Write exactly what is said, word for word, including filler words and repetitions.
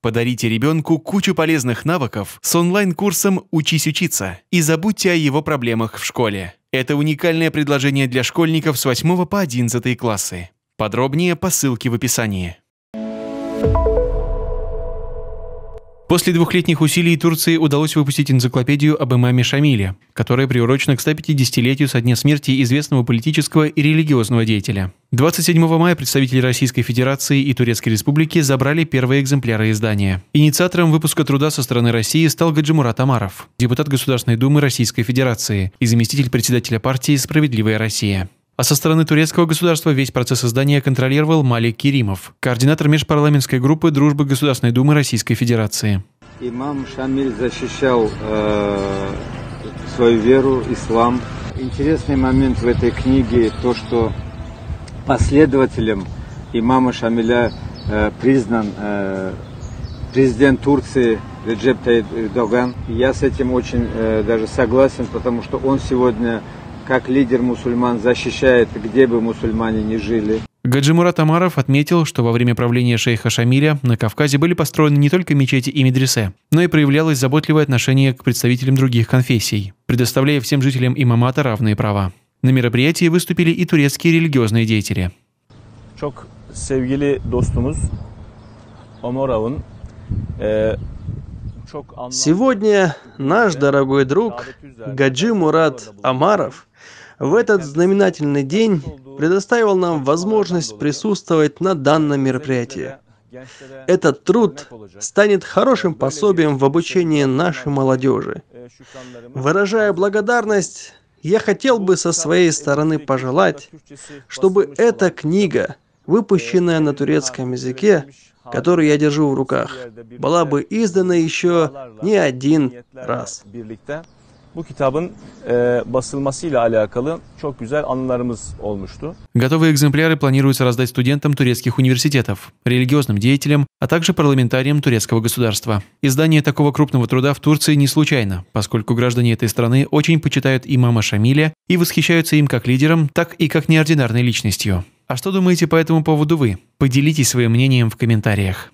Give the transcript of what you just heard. Подарите ребенку кучу полезных навыков с онлайн-курсом «Учись учиться» и забудьте о его проблемах в школе. Это уникальное предложение для школьников с восьмого по одиннадцатый классы. Подробнее по ссылке в описании. После двухлетних усилий Турции удалось выпустить энциклопедию об имаме Шамиле, которая приурочена к стопятидесятилетию со дня смерти известного политического и религиозного деятеля. двадцать седьмого мая представители Российской Федерации и Турецкой Республики забрали первые экземпляры издания. Инициатором выпуска труда со стороны России стал Гаджимурат Амаров, депутат Государственной Думы Российской Федерации и заместитель председателя партии «Справедливая Россия». А со стороны турецкого государства весь процесс издания контролировал Малик Керимов, координатор межпарламентской группы Дружбы Государственной Думы Российской Федерации. Имам Шамиль защищал э, свою веру, ислам. Интересный момент в этой книге то, что последователем имама Шамиля э, признан э, президент Турции Реджеп Тайип Эрдоган. Я с этим очень э, даже согласен, потому что он сегодня как лидер мусульман защищает, где бы мусульмане ни жили. Гаджимурат Амаров отметил, что во время правления шейха Шамиля на Кавказе были построены не только мечети и медресе, но и проявлялось заботливое отношение к представителям других конфессий, предоставляя всем жителям имамата равные права. На мероприятии выступили и турецкие религиозные деятели. Сегодня наш дорогой друг Гаджимурат Амаров в этот знаменательный день предоставил нам возможность присутствовать на данном мероприятии. Этот труд станет хорошим пособием в обучении нашей молодежи. Выражая благодарность, я хотел бы со своей стороны пожелать, чтобы эта книга, выпущенная на турецком языке, которую я держу в руках, была бы издана еще не один раз. Готовые экземпляры планируется раздать студентам турецких университетов, религиозным деятелям, а также парламентариям турецкого государства. Издание такого крупного труда в Турции не случайно, поскольку граждане этой страны очень почитают имама Шамиля и восхищаются им как лидером, так и как неординарной личностью. А что думаете по этому поводу вы? Поделитесь своим мнением в комментариях.